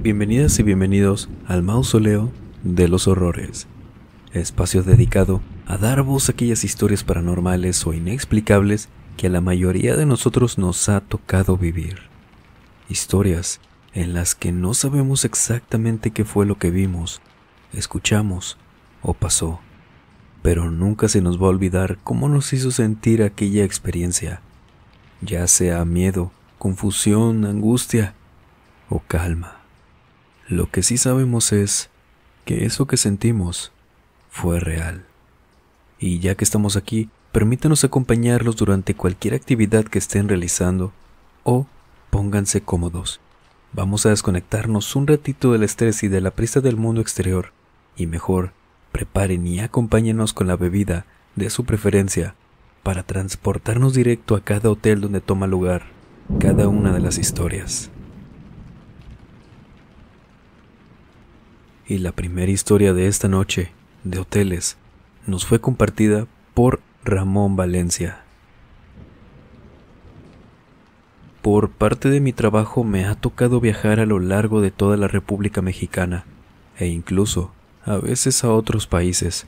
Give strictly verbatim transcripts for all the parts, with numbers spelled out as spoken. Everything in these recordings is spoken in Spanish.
Bienvenidas y bienvenidos al Mausoleo de los Horrores, espacio dedicado a dar voz a aquellas historias paranormales o inexplicables que a la mayoría de nosotros nos ha tocado vivir. Historias en las que no sabemos exactamente qué fue lo que vimos, escuchamos o pasó, pero nunca se nos va a olvidar cómo nos hizo sentir aquella experiencia, ya sea miedo, confusión, angustia o calma. Lo que sí sabemos es que eso que sentimos fue real. Y ya que estamos aquí, permítanos acompañarlos durante cualquier actividad que estén realizando o pónganse cómodos. Vamos a desconectarnos un ratito del estrés y de la prisa del mundo exterior y mejor preparen y acompáñenos con la bebida de su preferencia para transportarnos directo a cada hotel donde toma lugar cada una de las historias. Y la primera historia de esta noche, de hoteles, nos fue compartida por Ramón Valencia. Por parte de mi trabajo me ha tocado viajar a lo largo de toda la República Mexicana, e incluso a veces a otros países.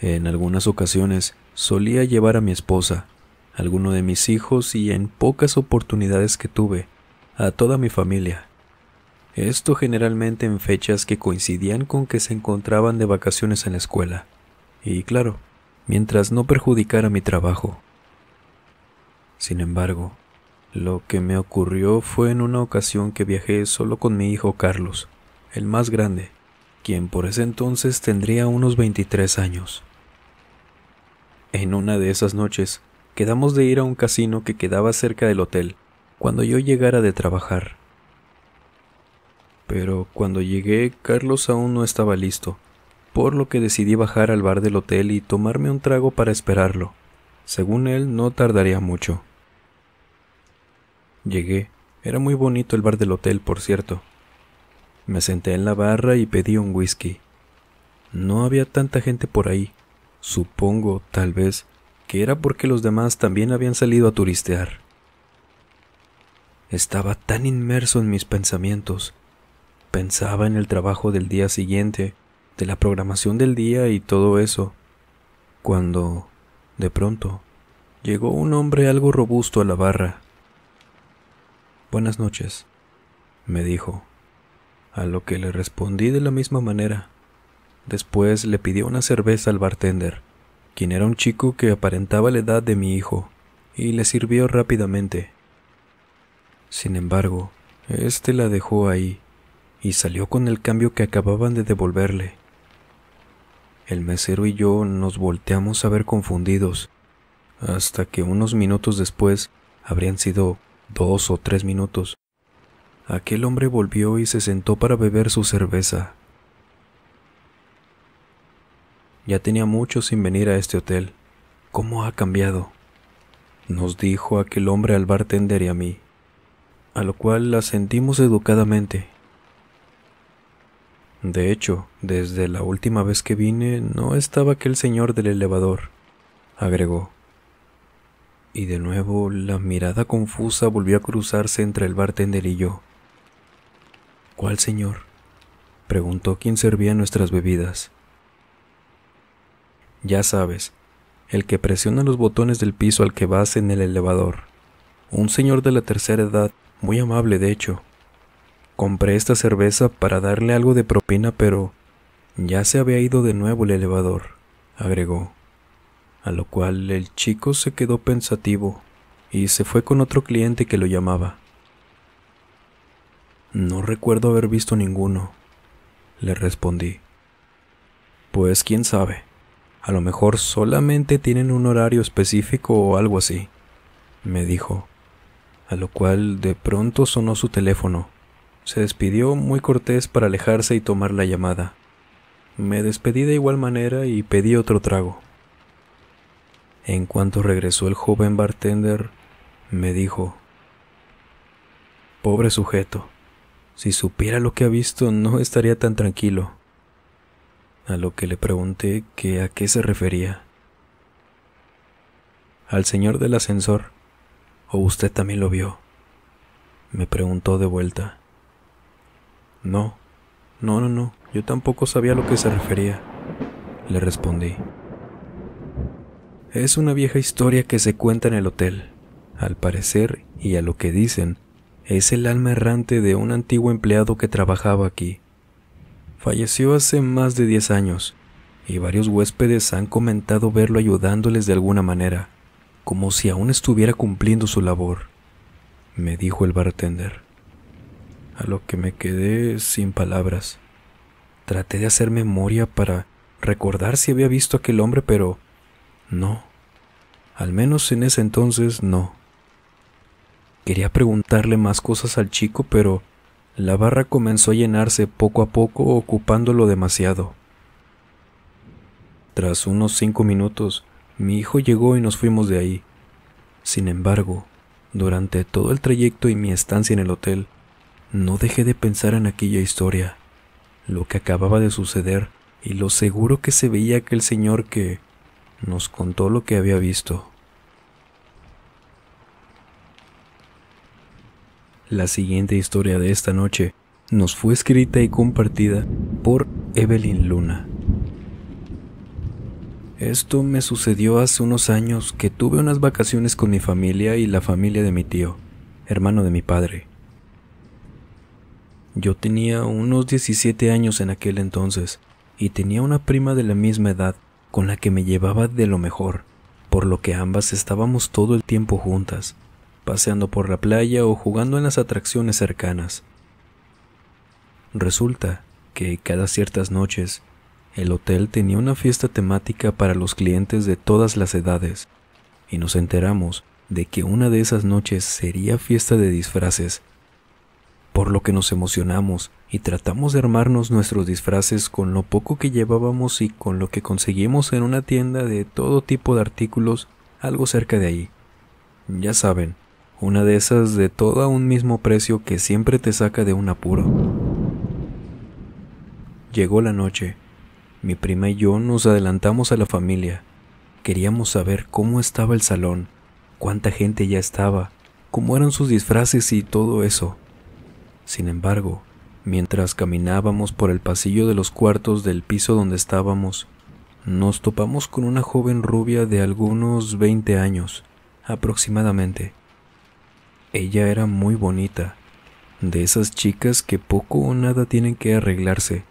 En algunas ocasiones solía llevar a mi esposa, a alguno de mis hijos y en pocas oportunidades que tuve, a toda mi familia. Esto generalmente en fechas que coincidían con que se encontraban de vacaciones en la escuela. Y claro, mientras no perjudicara mi trabajo. Sin embargo, lo que me ocurrió fue en una ocasión que viajé solo con mi hijo Carlos, el más grande, quien por ese entonces tendría unos veintitrés años. En una de esas noches, quedamos de ir a un casino que quedaba cerca del hotel, cuando yo llegara de trabajar. Pero cuando llegué, Carlos aún no estaba listo, por lo que decidí bajar al bar del hotel y tomarme un trago para esperarlo. Según él, no tardaría mucho. Llegué. Era muy bonito el bar del hotel, por cierto. Me senté en la barra y pedí un whisky. No había tanta gente por ahí. Supongo, tal vez, que era porque los demás también habían salido a turistear. Estaba tan inmerso en mis pensamientos. Pensaba en el trabajo del día siguiente, de la programación del día y todo eso, cuando, de pronto, llegó un hombre algo robusto a la barra. «Buenas noches», me dijo, a lo que le respondí de la misma manera. Después le pidió una cerveza al bartender, quien era un chico que aparentaba la edad de mi hijo, y le sirvió rápidamente. Sin embargo, este la dejó ahí. Y salió con el cambio que acababan de devolverle. El mesero y yo nos volteamos a ver confundidos, hasta que unos minutos después, habrían sido dos o tres minutos, aquel hombre volvió y se sentó para beber su cerveza. Ya tenía mucho sin venir a este hotel. ¿Cómo ha cambiado?, nos dijo aquel hombre al bartender y a mí, a lo cual asentimos educadamente. De hecho, desde la última vez que vine, no estaba aquel señor del elevador, agregó. Y de nuevo, la mirada confusa volvió a cruzarse entre el bartender y yo. ¿Cuál señor?, preguntó quien servía nuestras bebidas. Ya sabes, el que presiona los botones del piso al que vas en el elevador. Un señor de la tercera edad, muy amable de hecho. Compré esta cerveza para darle algo de propina, pero ya se había ido de nuevo el elevador, agregó, a lo cual el chico se quedó pensativo y se fue con otro cliente que lo llamaba. No recuerdo haber visto ninguno, le respondí. Pues quién sabe, a lo mejor solamente tienen un horario específico o algo así, me dijo, a lo cual de pronto sonó su teléfono. Se despidió muy cortés para alejarse y tomar la llamada. Me despedí de igual manera y pedí otro trago. En cuanto regresó el joven bartender, me dijo: «Pobre sujeto, si supiera lo que ha visto no estaría tan tranquilo». A lo que le pregunté que a qué se refería. «Al señor del ascensor, ¿o usted también lo vio?», me preguntó de vuelta. No, no, no, no, yo tampoco sabía a lo que se refería, le respondí. Es una vieja historia que se cuenta en el hotel. Al parecer, y a lo que dicen, es el alma errante de un antiguo empleado que trabajaba aquí. Falleció hace más de diez años, y varios huéspedes han comentado verlo ayudándoles de alguna manera, como si aún estuviera cumpliendo su labor, me dijo el bartender. A lo que me quedé sin palabras. Traté de hacer memoria para recordar si había visto a aquel hombre, pero no. Al menos en ese entonces, no. Quería preguntarle más cosas al chico, pero la barra comenzó a llenarse poco a poco, ocupándolo demasiado. Tras unos cinco minutos, mi hijo llegó y nos fuimos de ahí. Sin embargo, durante todo el trayecto y mi estancia en el hotel, no dejé de pensar en aquella historia, lo que acababa de suceder y lo seguro que se veía aquel señor que nos contó lo que había visto. La siguiente historia de esta noche nos fue escrita y compartida por Evelyn Luna. Esto me sucedió hace unos años que tuve unas vacaciones con mi familia y la familia de mi tío, hermano de mi padre. Yo tenía unos diecisiete años en aquel entonces y tenía una prima de la misma edad con la que me llevaba de lo mejor, por lo que ambas estábamos todo el tiempo juntas, paseando por la playa o jugando en las atracciones cercanas. Resulta que cada ciertas noches, el hotel tenía una fiesta temática para los clientes de todas las edades, y nos enteramos de que una de esas noches sería fiesta de disfraces, por lo que nos emocionamos y tratamos de armarnos nuestros disfraces con lo poco que llevábamos y con lo que conseguimos en una tienda de todo tipo de artículos algo cerca de ahí. Ya saben, una de esas de todo a un mismo precio que siempre te saca de un apuro. Llegó la noche. Mi prima y yo nos adelantamos a la familia. Queríamos saber cómo estaba el salón, cuánta gente ya estaba, cómo eran sus disfraces y todo eso. Sin embargo, mientras caminábamos por el pasillo de los cuartos del piso donde estábamos, nos topamos con una joven rubia de algunos veinte años, aproximadamente. Ella era muy bonita, de esas chicas que poco o nada tienen que arreglarse,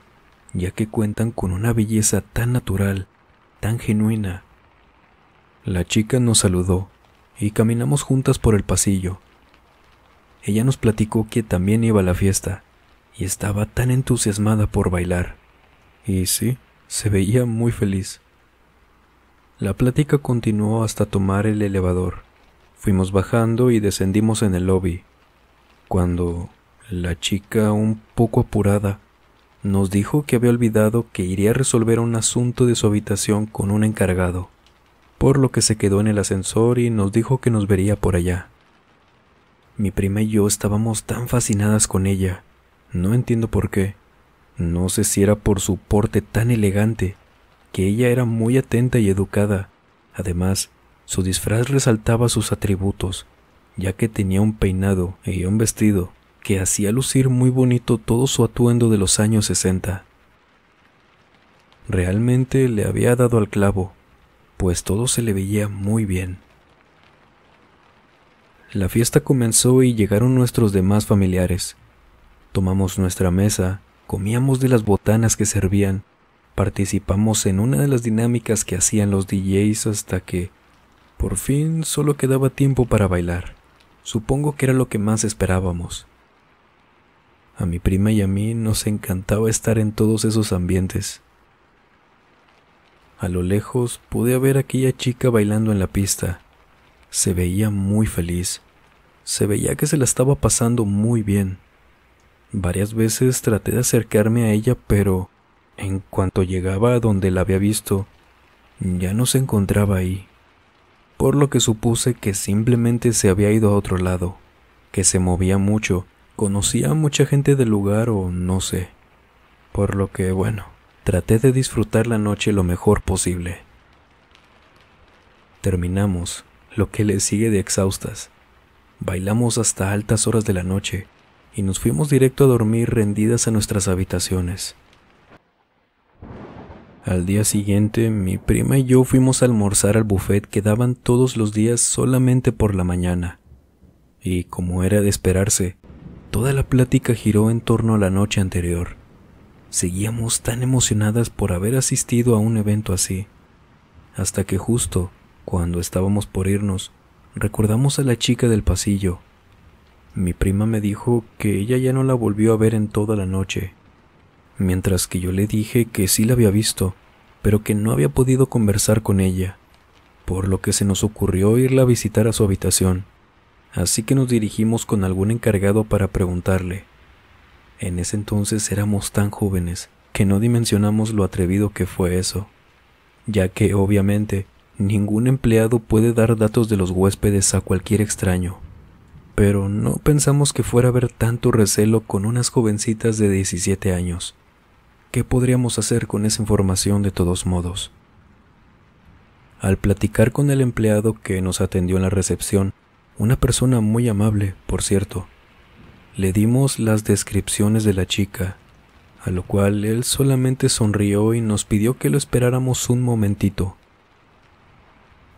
ya que cuentan con una belleza tan natural, tan genuina. La chica nos saludó y caminamos juntas por el pasillo. Ella nos platicó que también iba a la fiesta y estaba tan entusiasmada por bailar. Y sí, se veía muy feliz. La plática continuó hasta tomar el elevador. Fuimos bajando y descendimos en el lobby, cuando la chica, un poco apurada, nos dijo que había olvidado que iría a resolver un asunto de su habitación con un encargado, por lo que se quedó en el ascensor y nos dijo que nos vería por allá. Mi prima y yo estábamos tan fascinadas con ella, no entiendo por qué, no sé si era por su porte tan elegante, que ella era muy atenta y educada. Además, su disfraz resaltaba sus atributos, ya que tenía un peinado y un vestido que hacía lucir muy bonito todo su atuendo de los años sesenta. Realmente le había dado al clavo, pues todo se le veía muy bien. La fiesta comenzó y llegaron nuestros demás familiares. Tomamos nuestra mesa, comíamos de las botanas que servían, participamos en una de las dinámicas que hacían los D Js hasta que, por fin, solo quedaba tiempo para bailar. Supongo que era lo que más esperábamos. A mi prima y a mí nos encantaba estar en todos esos ambientes. A lo lejos pude ver a aquella chica bailando en la pista. Se veía muy feliz. Se veía que se la estaba pasando muy bien. Varias veces traté de acercarme a ella, pero en cuanto llegaba a donde la había visto, ya no se encontraba ahí, por lo que supuse que simplemente se había ido a otro lado, que se movía mucho, conocía a mucha gente del lugar o no sé, por lo que, bueno, traté de disfrutar la noche lo mejor posible. Terminamos lo que le sigue de exhaustas. Bailamos hasta altas horas de la noche y nos fuimos directo a dormir rendidas a nuestras habitaciones. Al día siguiente, mi prima y yo fuimos a almorzar al buffet que daban todos los días solamente por la mañana. Y como era de esperarse, toda la plática giró en torno a la noche anterior. Seguíamos tan emocionadas por haber asistido a un evento así, hasta que justo cuando estábamos por irnos, recordamos a la chica del pasillo. Mi prima me dijo que ella ya no la volvió a ver en toda la noche, mientras que yo le dije que sí la había visto, pero que no había podido conversar con ella, por lo que se nos ocurrió irla a visitar a su habitación, así que nos dirigimos con algún encargado para preguntarle. En ese entonces éramos tan jóvenes que no dimensionamos lo atrevido que fue eso, ya que obviamente ningún empleado puede dar datos de los huéspedes a cualquier extraño, pero no pensamos que fuera a haber tanto recelo con unas jovencitas de diecisiete años. ¿Qué podríamos hacer con esa información de todos modos? Al platicar con el empleado que nos atendió en la recepción, una persona muy amable, por cierto, le dimos las descripciones de la chica, a lo cual él solamente sonrió y nos pidió que lo esperáramos un momentito.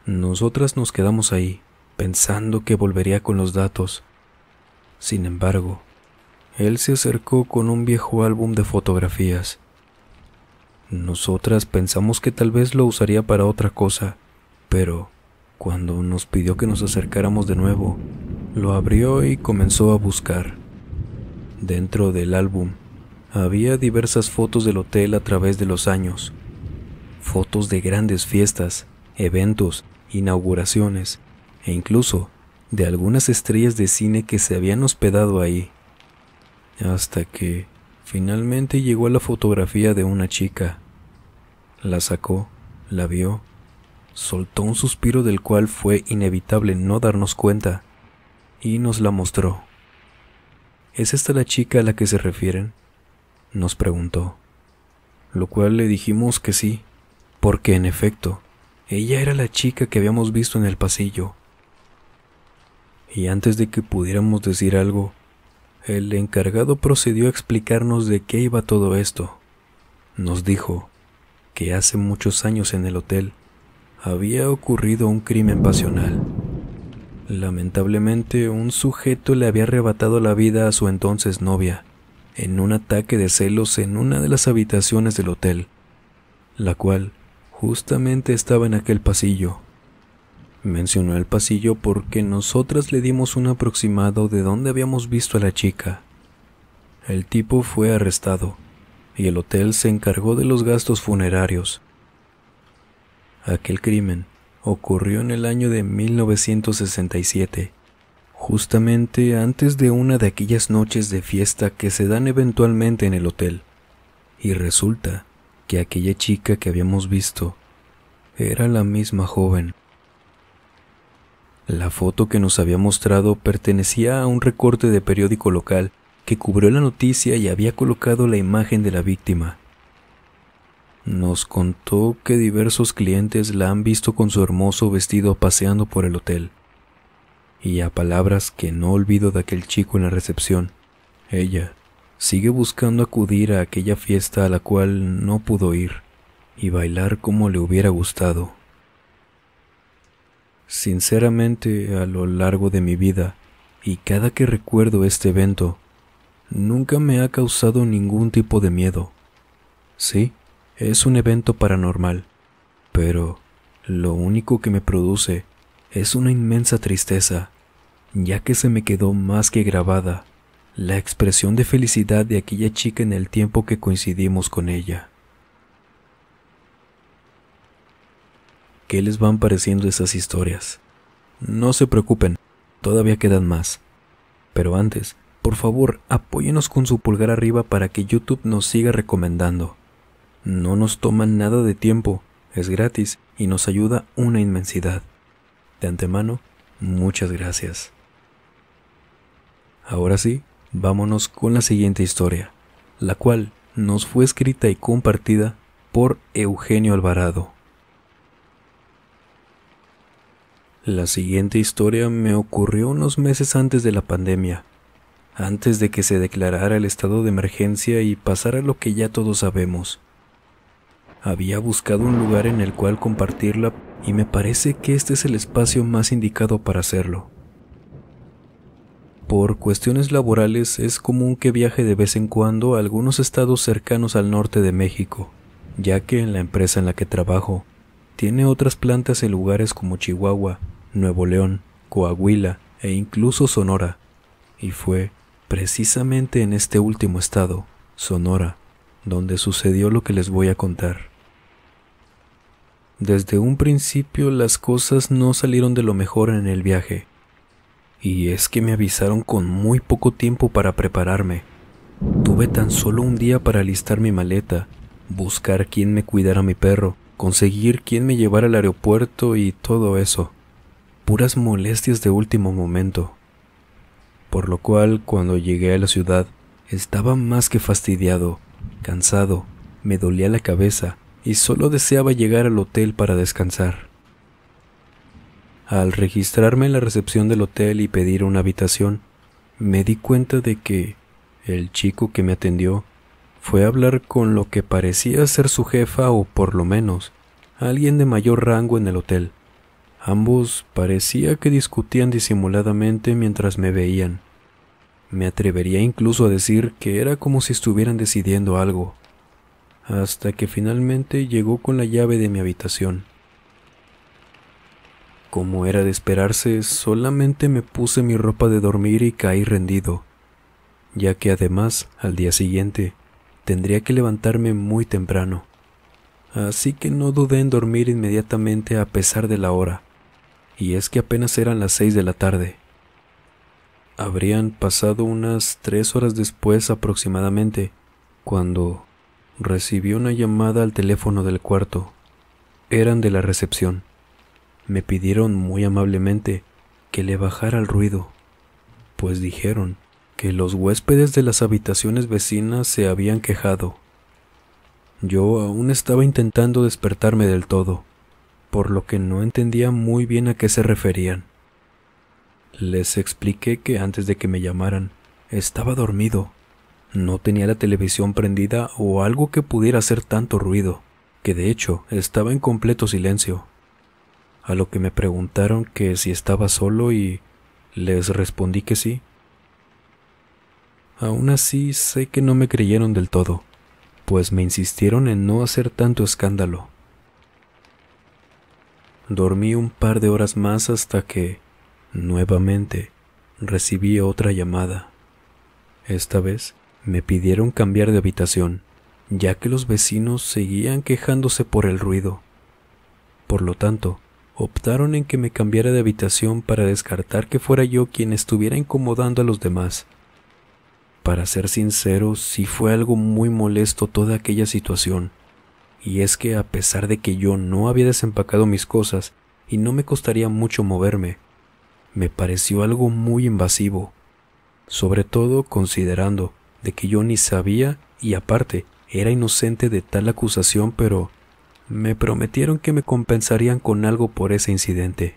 Nosotras nos quedamos ahí, pensando que volvería con los datos. Sin embargo, él se acercó con un viejo álbum de fotografías. Nosotras pensamos que tal vez lo usaría para otra cosa, pero cuando nos pidió que nos acercáramos de nuevo, lo abrió y comenzó a buscar. Dentro del álbum había diversas fotos del hotel a través de los años, fotos de grandes fiestas, eventos, inauguraciones e incluso de algunas estrellas de cine que se habían hospedado ahí, hasta que finalmente llegó a la fotografía de una chica. La sacó, la vio, soltó un suspiro del cual fue inevitable no darnos cuenta y nos la mostró. ¿Es esta la chica a la que se refieren?, nos preguntó, lo cual le dijimos que sí, porque en efecto, ella era la chica que habíamos visto en el pasillo. Y antes de que pudiéramos decir algo, el encargado procedió a explicarnos de qué iba todo esto. Nos dijo que hace muchos años en el hotel había ocurrido un crimen pasional. Lamentablemente, un sujeto le había arrebatado la vida a su entonces novia, en un ataque de celos en una de las habitaciones del hotel, la cual justamente estaba en aquel pasillo. Mencionó el pasillo porque nosotras le dimos un aproximado de dónde habíamos visto a la chica. El tipo fue arrestado y el hotel se encargó de los gastos funerarios. Aquel crimen ocurrió en el año de mil novecientos sesenta y siete, justamente antes de una de aquellas noches de fiesta que se dan eventualmente en el hotel, y resulta que aquella chica que habíamos visto era la misma joven. La foto que nos había mostrado pertenecía a un recorte de periódico local que cubrió la noticia y había colocado la imagen de la víctima. Nos contó que diversos clientes la han visto con su hermoso vestido paseando por el hotel. Y a palabras que no olvido de aquel chico en la recepción, ella sigue buscando acudir a aquella fiesta a la cual no pudo ir y bailar como le hubiera gustado. Sinceramente, a lo largo de mi vida, y cada que recuerdo este evento, nunca me ha causado ningún tipo de miedo. Sí, es un evento paranormal, pero lo único que me produce es una inmensa tristeza, ya que se me quedó más que grabada la expresión de felicidad de aquella chica en el tiempo que coincidimos con ella. ¿Qué les van pareciendo esas historias? No se preocupen, todavía quedan más. Pero antes, por favor, apóyenos con su pulgar arriba para que YouTube nos siga recomendando. No nos toman nada de tiempo, es gratis y nos ayuda una inmensidad. De antemano, muchas gracias. Ahora sí, vámonos con la siguiente historia, la cual nos fue escrita y compartida por Eugenio Alvarado. La siguiente historia me ocurrió unos meses antes de la pandemia, antes de que se declarara el estado de emergencia y pasara lo que ya todos sabemos. Había buscado un lugar en el cual compartirla y me parece que este es el espacio más indicado para hacerlo. Por cuestiones laborales es común que viaje de vez en cuando a algunos estados cercanos al norte de México, ya que en la empresa en la que trabajo tiene otras plantas en lugares como Chihuahua, Nuevo León, Coahuila e incluso Sonora, y fue precisamente en este último estado, Sonora, donde sucedió lo que les voy a contar. Desde un principio las cosas no salieron de lo mejor en el viaje. Y es que me avisaron con muy poco tiempo para prepararme. Tuve tan solo un día para alistar mi maleta, buscar quién me cuidara mi perro, conseguir quién me llevara al aeropuerto y todo eso. Puras molestias de último momento. Por lo cual, cuando llegué a la ciudad, estaba más que fastidiado, cansado, me dolía la cabeza y solo deseaba llegar al hotel para descansar. Al registrarme en la recepción del hotel y pedir una habitación, me di cuenta de que el chico que me atendió fue a hablar con lo que parecía ser su jefa o por lo menos alguien de mayor rango en el hotel. Ambos parecía que discutían disimuladamente mientras me veían. Me atrevería incluso a decir que era como si estuvieran decidiendo algo, hasta que finalmente llegó con la llave de mi habitación. Como era de esperarse, solamente me puse mi ropa de dormir y caí rendido, ya que además, al día siguiente, tendría que levantarme muy temprano. Así que no dudé en dormir inmediatamente a pesar de la hora, y es que apenas eran las seis de la tarde. Habrían pasado unas tres horas después aproximadamente, cuando recibí una llamada al teléfono del cuarto. Eran de la recepción. Me pidieron muy amablemente que le bajara el ruido, pues dijeron que los huéspedes de las habitaciones vecinas se habían quejado. Yo aún estaba intentando despertarme del todo, por lo que no entendía muy bien a qué se referían. Les expliqué que antes de que me llamaran, estaba dormido, no tenía la televisión prendida o algo que pudiera hacer tanto ruido, que de hecho estaba en completo silencio. A lo que me preguntaron que si estaba solo y les respondí que sí. Aún así sé que no me creyeron del todo, pues me insistieron en no hacer tanto escándalo. Dormí un par de horas más hasta que, nuevamente, recibí otra llamada. Esta vez me pidieron cambiar de habitación, ya que los vecinos seguían quejándose por el ruido. Por lo tanto, optaron en que me cambiara de habitación para descartar que fuera yo quien estuviera incomodando a los demás. Para ser sincero, sí fue algo muy molesto toda aquella situación, y es que a pesar de que yo no había desempacado mis cosas y no me costaría mucho moverme, me pareció algo muy invasivo, sobre todo considerando de que yo ni sabía y aparte era inocente de tal acusación, pero me prometieron que me compensarían con algo por ese incidente.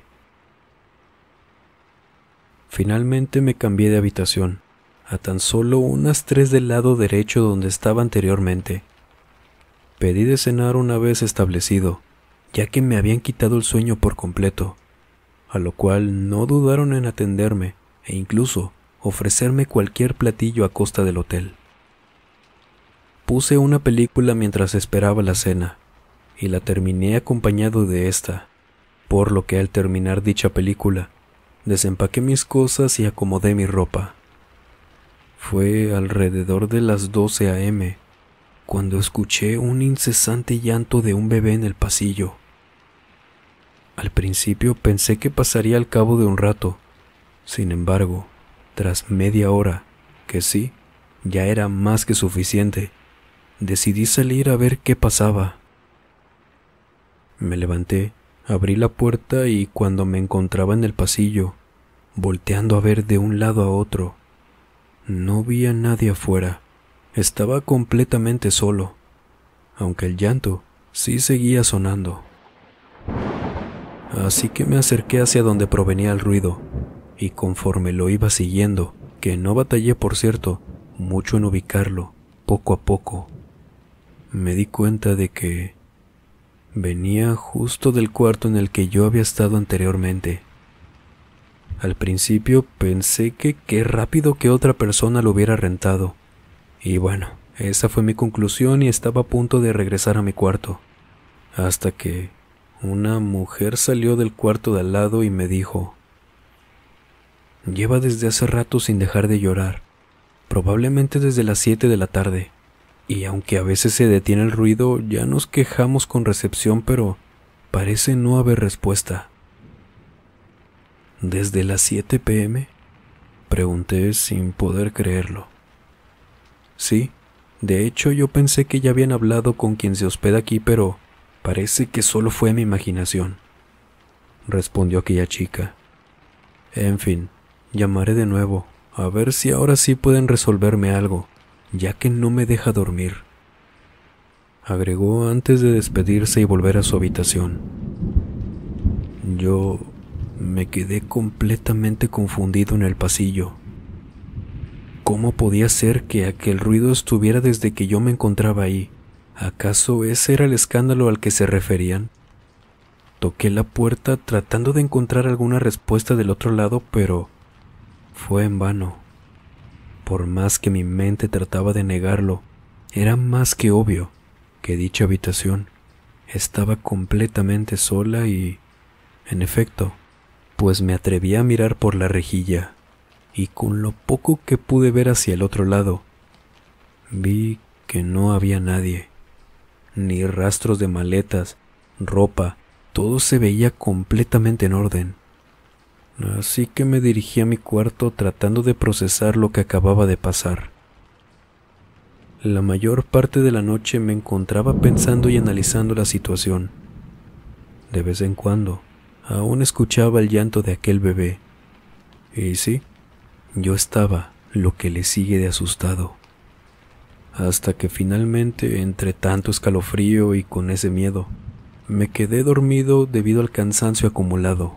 Finalmente me cambié de habitación, a tan solo unas tres del lado derecho donde estaba anteriormente. Pedí de cenar una vez establecido, ya que me habían quitado el sueño por completo, a lo cual no dudaron en atenderme e incluso ofrecerme cualquier platillo a costa del hotel. Puse una película mientras esperaba la cena, y la terminé acompañado de esta, por lo que al terminar dicha película, desempaqué mis cosas y acomodé mi ropa. Fue alrededor de las doce a eme, cuando escuché un incesante llanto de un bebé en el pasillo. Al principio pensé que pasaría al cabo de un rato, sin embargo, tras media hora, que sí, ya era más que suficiente, decidí salir a ver qué pasaba. Me levanté, abrí la puerta y cuando me encontraba en el pasillo, volteando a ver de un lado a otro, no vi a nadie afuera. Estaba completamente solo, aunque el llanto sí seguía sonando. Así que me acerqué hacia donde provenía el ruido, y conforme lo iba siguiendo, que no batallé, por cierto, mucho en ubicarlo, poco a poco. Me di cuenta de que venía justo del cuarto en el que yo había estado anteriormente. Al principio pensé que qué rápido que otra persona lo hubiera rentado. Y bueno, esa fue mi conclusión y estaba a punto de regresar a mi cuarto. Hasta que una mujer salió del cuarto de al lado y me dijo: lleva desde hace rato sin dejar de llorar, probablemente desde las siete de la tarde. Y aunque a veces se detiene el ruido, ya nos quejamos con recepción, pero parece no haber respuesta. ¿Desde las siete pe eme? Pregunté sin poder creerlo. Sí, de hecho yo pensé que ya habían hablado con quien se hospeda aquí, pero parece que solo fue mi imaginación, respondió aquella chica. En fin, llamaré de nuevo, a ver si ahora sí pueden resolverme algo, ya que no me deja dormir, agregó antes de despedirse y volver a su habitación. Yo me quedé completamente confundido en el pasillo. ¿Cómo podía ser que aquel ruido estuviera desde que yo me encontraba ahí? ¿Acaso ese era el escándalo al que se referían? Toqué la puerta tratando de encontrar alguna respuesta del otro lado, pero fue en vano. Por más que mi mente trataba de negarlo, era más que obvio que dicha habitación estaba completamente sola y, en efecto, pues me atreví a mirar por la rejilla, y con lo poco que pude ver hacia el otro lado, vi que no había nadie, ni rastros de maletas, ropa, todo se veía completamente en orden. Así que me dirigí a mi cuarto tratando de procesar lo que acababa de pasar. La mayor parte de la noche me encontraba pensando y analizando la situación. De vez en cuando, aún escuchaba el llanto de aquel bebé. Y sí, yo estaba lo que le sigue de asustado. Hasta que finalmente, entre tanto escalofrío y con ese miedo, me quedé dormido debido al cansancio acumulado.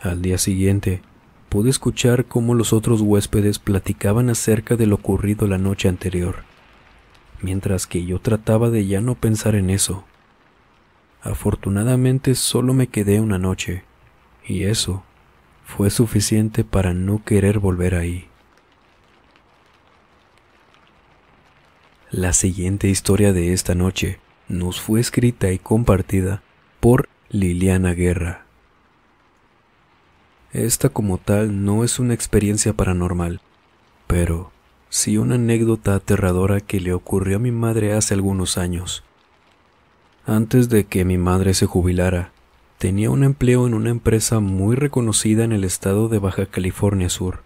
Al día siguiente, pude escuchar cómo los otros huéspedes platicaban acerca de lo ocurrido la noche anterior, mientras que yo trataba de ya no pensar en eso. Afortunadamente solo me quedé una noche, y eso fue suficiente para no querer volver ahí. La siguiente historia de esta noche nos fue escrita y compartida por Liliana Guerra. Esta como tal no es una experiencia paranormal, pero sí una anécdota aterradora que le ocurrió a mi madre hace algunos años. Antes de que mi madre se jubilara, tenía un empleo en una empresa muy reconocida en el estado de Baja California Sur.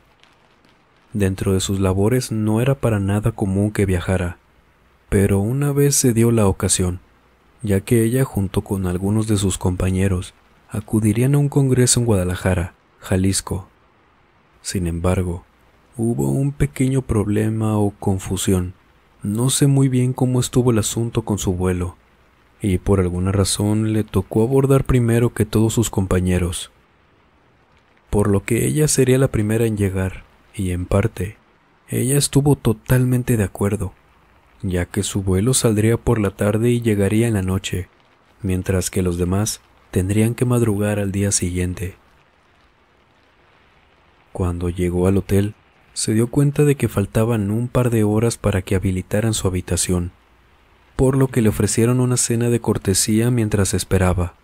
Dentro de sus labores no era para nada común que viajara, pero una vez se dio la ocasión, ya que ella junto con algunos de sus compañeros acudirían a un congreso en Guadalajara, Jalisco. Sin embargo, hubo un pequeño problema o confusión. No sé muy bien cómo estuvo el asunto con su vuelo, y por alguna razón le tocó abordar primero que todos sus compañeros, por lo que ella sería la primera en llegar, y en parte, ella estuvo totalmente de acuerdo, ya que su vuelo saldría por la tarde y llegaría en la noche, mientras que los demás tendrían que madrugar al día siguiente. Cuando llegó al hotel, se dio cuenta de que faltaban un par de horas para que habilitaran su habitación, por lo que le ofrecieron una cena de cortesía mientras esperaba,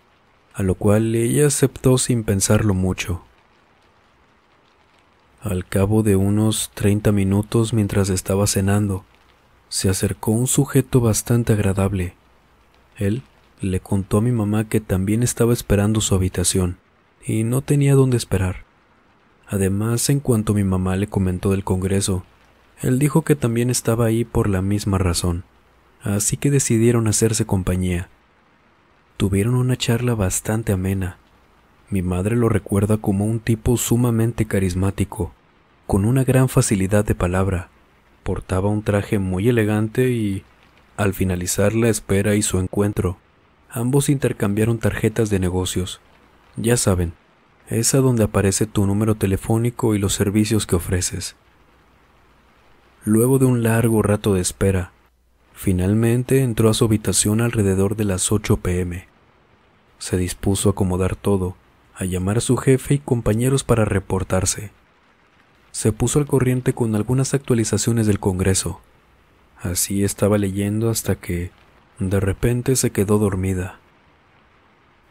a lo cual ella aceptó sin pensarlo mucho. Al cabo de unos treinta minutos mientras estaba cenando, se acercó un sujeto bastante agradable. Él le contó a mi mamá que también estaba esperando su habitación, y no tenía dónde esperar. Además, en cuanto mi mamá le comentó del congreso, él dijo que también estaba ahí por la misma razón, así que decidieron hacerse compañía. Tuvieron una charla bastante amena. Mi madre lo recuerda como un tipo sumamente carismático, con una gran facilidad de palabra. Portaba un traje muy elegante y, al finalizar la espera y su encuentro, ambos intercambiaron tarjetas de negocios. Ya saben, Es a donde aparece tu número telefónico y los servicios que ofreces. Luego de un largo rato de espera, finalmente entró a su habitación alrededor de las ocho pe eme. Se dispuso a acomodar todo, a llamar a su jefe y compañeros para reportarse. Se puso al corriente con algunas actualizaciones del Congreso. Así estaba leyendo hasta que, de repente, se quedó dormida.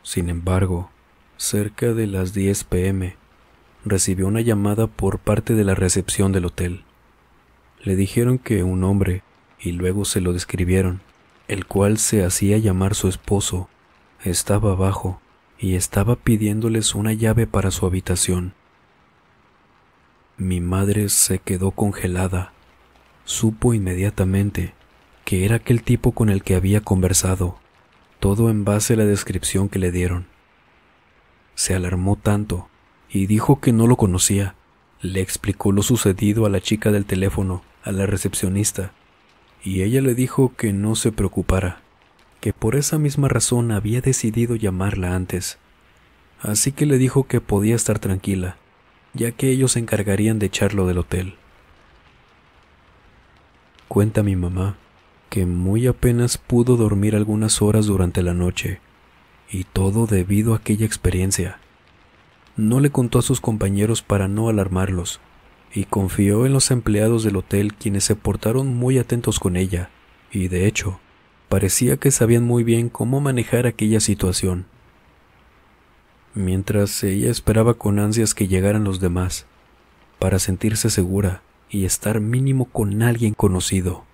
Sin embargo, cerca de las diez pe eme, recibió una llamada por parte de la recepción del hotel. Le dijeron que un hombre, y luego se lo describieron, el cual se hacía llamar su esposo, estaba abajo y estaba pidiéndoles una llave para su habitación. Mi madre se quedó congelada. Supo inmediatamente que era aquel tipo con el que había conversado, todo en base a la descripción que le dieron. Se alarmó tanto y dijo que no lo conocía. Le explicó lo sucedido a la chica del teléfono, a la recepcionista, y ella le dijo que no se preocupara, que por esa misma razón había decidido llamarla antes. Así que le dijo que podía estar tranquila, ya que ellos se encargarían de echarlo del hotel. Cuenta mi mamá que muy apenas pudo dormir algunas horas durante la noche, y todo debido a aquella experiencia. No le contó a sus compañeros para no alarmarlos, y confió en los empleados del hotel, quienes se portaron muy atentos con ella, y de hecho, parecía que sabían muy bien cómo manejar aquella situación. Mientras ella esperaba con ansias que llegaran los demás, para sentirse segura y estar mínimo con alguien conocido.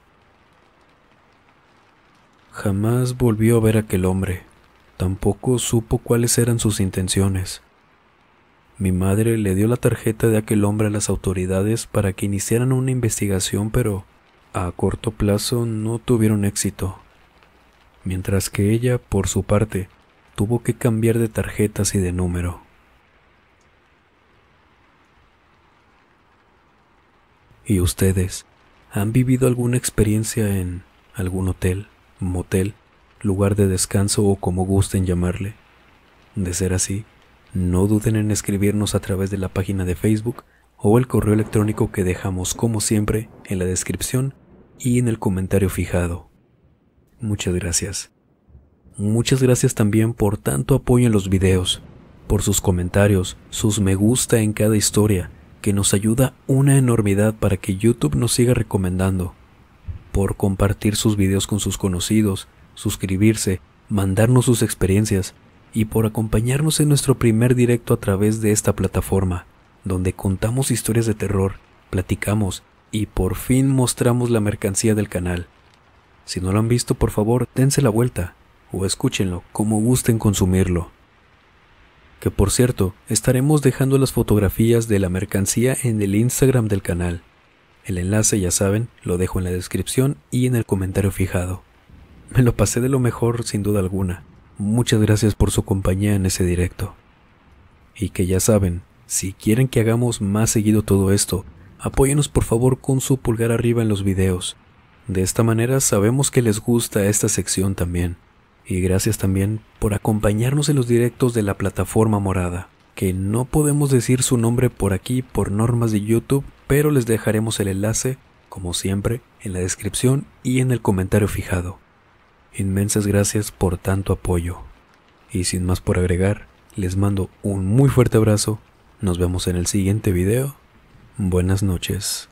Jamás volvió a ver a aquel hombre, tampoco supo cuáles eran sus intenciones. Mi madre le dio la tarjeta de aquel hombre a las autoridades para que iniciaran una investigación, pero a corto plazo no tuvieron éxito. Mientras que ella, por su parte, tuvo que cambiar de tarjetas y de número. ¿Y ustedes han vivido alguna experiencia en algún hotel, motel, lugar de descanso o como gusten llamarle? De ser así, no duden en escribirnos a través de la página de Facebook o el correo electrónico que dejamos como siempre en la descripción y en el comentario fijado. Muchas gracias. Muchas gracias también por tanto apoyo en los videos, por sus comentarios, sus me gusta en cada historia, que nos ayuda una enormidad para que YouTube nos siga recomendando, por compartir sus videos con sus conocidos, suscribirse, mandarnos sus experiencias, y por acompañarnos en nuestro primer directo a través de esta plataforma, donde contamos historias de terror, platicamos y por fin mostramos la mercancía del canal. Si no lo han visto, por favor, dense la vuelta o escúchenlo como gusten consumirlo. Que por cierto, estaremos dejando las fotografías de la mercancía en el Instagram del canal. El enlace, ya saben, lo dejo en la descripción y en el comentario fijado. Me lo pasé de lo mejor, sin duda alguna. Muchas gracias por su compañía en ese directo. Y que ya saben, si quieren que hagamos más seguido todo esto, apóyenos por favor con su pulgar arriba en los videos. De esta manera sabemos que les gusta esta sección también. Y gracias también por acompañarnos en los directos de la plataforma morada, que no podemos decir su nombre por aquí por normas de YouTube, pero les dejaremos el enlace, como siempre, en la descripción y en el comentario fijado. Inmensas gracias por tanto apoyo. Y sin más por agregar, les mando un muy fuerte abrazo. Nos vemos en el siguiente video. Buenas noches.